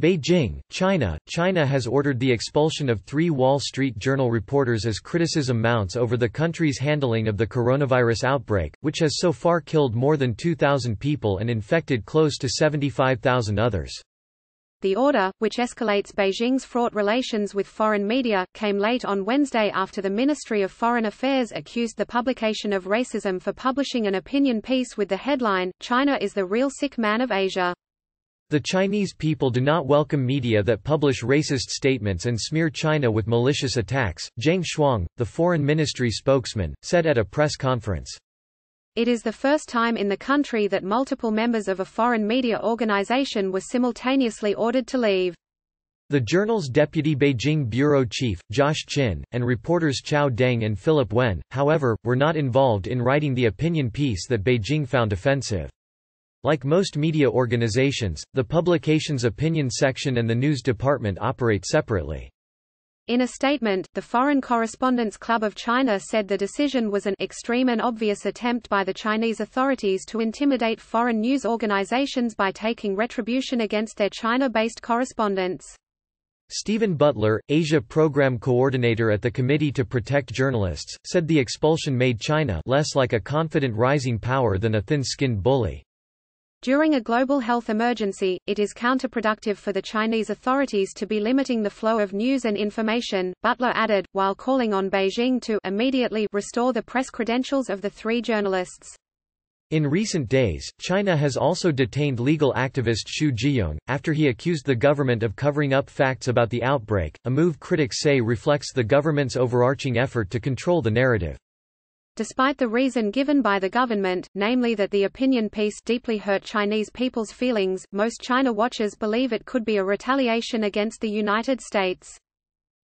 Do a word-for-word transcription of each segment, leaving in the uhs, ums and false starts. Beijing, China. China has ordered the expulsion of three Wall Street Journal reporters as criticism mounts over the country's handling of the coronavirus outbreak, which has so far killed more than two thousand people and infected close to seventy-five thousand others. The order, which escalates Beijing's fraught relations with foreign media, came late on Wednesday after the Ministry of Foreign Affairs accused the publication of racism for publishing an opinion piece with the headline, "China is the real sick man of Asia." The Chinese people do not welcome media that publish racist statements and smear China with malicious attacks, Zheng Shuang, the foreign ministry spokesman, said at a press conference. It is the first time in the country that multiple members of a foreign media organization were simultaneously ordered to leave. The journal's deputy Beijing bureau chief, Josh Chin, and reporters Chao Deng and Philip Wen, however, were not involved in writing the opinion piece that Beijing found offensive. Like most media organizations, the publication's opinion section and the news department operate separately. In a statement, the Foreign Correspondents Club of China said the decision was an extreme and obvious attempt by the Chinese authorities to intimidate foreign news organizations by taking retribution against their China-based correspondents. Stephen Butler, Asia Program Coordinator at the Committee to Protect Journalists, said the expulsion made China less like a confident rising power than a thin-skinned bully. During a global health emergency, it is counterproductive for the Chinese authorities to be limiting the flow of news and information, Butler added, while calling on Beijing to immediately restore the press credentials of the three journalists. In recent days, China has also detained legal activist Xu Jiyong, after he accused the government of covering up facts about the outbreak, a move critics say reflects the government's overarching effort to control the narrative. Despite the reason given by the government, namely that the opinion piece deeply hurt Chinese people's feelings, most China watchers believe it could be a retaliation against the United States.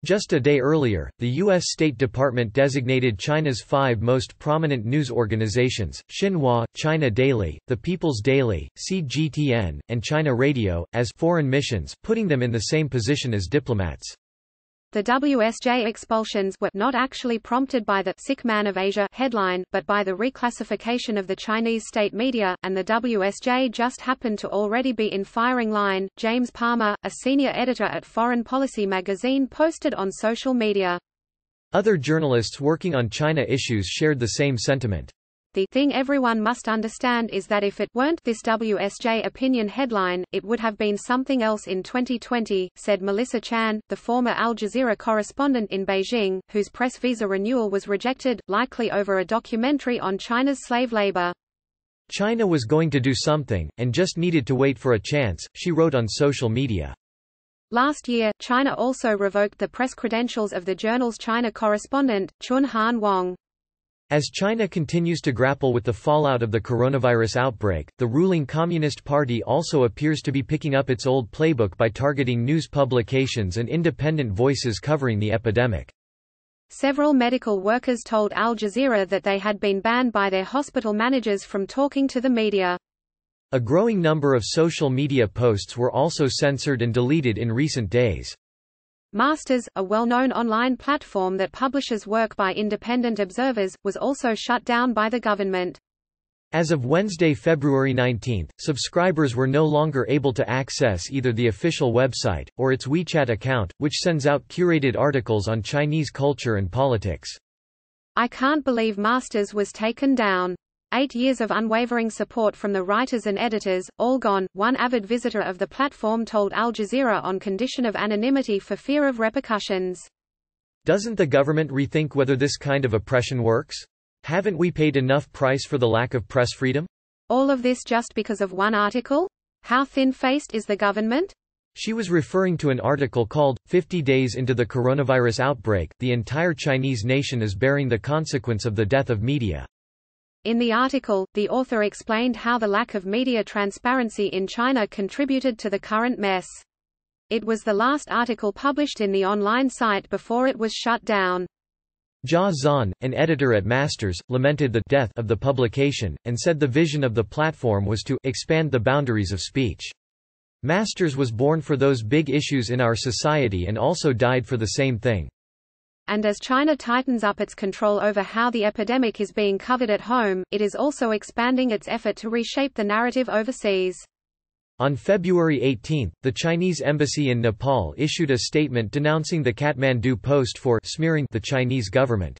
Just a day earlier, the U S State Department designated China's five most prominent news organizations, Xinhua, China Daily, The People's Daily, C G T N, and China Radio, as foreign missions, putting them in the same position as diplomats. The W S J expulsions were not actually prompted by the "Sick Man of Asia" headline, but by the reclassification of the Chinese state media, and the W S J just happened to already be in firing line, James Palmer, a senior editor at Foreign Policy magazine, posted on social media. Other journalists working on China issues shared the same sentiment. The thing everyone must understand is that if it weren't this W S J opinion headline, it would have been something else in twenty twenty, said Melissa Chan, the former Al Jazeera correspondent in Beijing, whose press visa renewal was rejected, likely over a documentary on China's slave labor. China was going to do something, and just needed to wait for a chance, she wrote on social media. Last year, China also revoked the press credentials of the journal's China correspondent, Chun Han Wong. As China continues to grapple with the fallout of the coronavirus outbreak, the ruling Communist Party also appears to be picking up its old playbook by targeting news publications and independent voices covering the epidemic. Several medical workers told Al Jazeera that they had been banned by their hospital managers from talking to the media. A growing number of social media posts were also censored and deleted in recent days. Masters, a well-known online platform that publishes work by independent observers, was also shut down by the government. As of Wednesday, February nineteenth, subscribers were no longer able to access either the official website, or its WeChat account, which sends out curated articles on Chinese culture and politics. I can't believe Masters was taken down. Eight years of unwavering support from the writers and editors, all gone, one avid visitor of the platform told Al Jazeera on condition of anonymity for fear of repercussions. Doesn't the government rethink whether this kind of oppression works? Haven't we paid enough price for the lack of press freedom? All of this just because of one article? How thin-faced is the government? She was referring to an article called, fifty days into the Coronavirus Outbreak, the entire Chinese nation is bearing the consequence of the death of media. In the article, the author explained how the lack of media transparency in China contributed to the current mess. It was the last article published in the online site before it was shut down. Jia Zhan, an editor at Masters, lamented the death of the publication, and said the vision of the platform was to expand the boundaries of speech. Masters was born for those big issues in our society and also died for the same thing. And as China tightens up its control over how the epidemic is being covered at home, it is also expanding its effort to reshape the narrative overseas. On February eighteenth, the Chinese embassy in Nepal issued a statement denouncing the Kathmandu Post for smearing the Chinese government.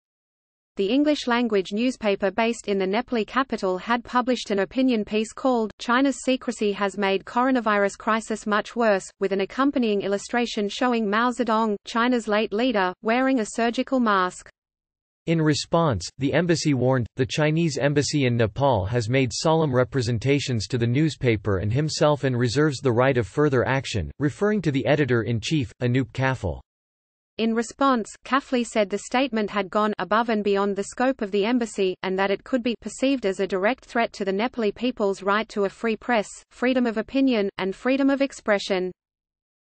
The English-language newspaper based in the Nepali capital had published an opinion piece called, "China's Secrecy Has Made Coronavirus Crisis Much Worse," with an accompanying illustration showing Mao Zedong, China's late leader, wearing a surgical mask. In response, the embassy warned, the Chinese embassy in Nepal has made solemn representations to the newspaper and himself and reserves the right of further action, referring to the editor-in-chief, Anup Kafle. In response, Kafle said the statement had gone above and beyond the scope of the embassy, and that it could be perceived as a direct threat to the Nepali people's right to a free press, freedom of opinion, and freedom of expression.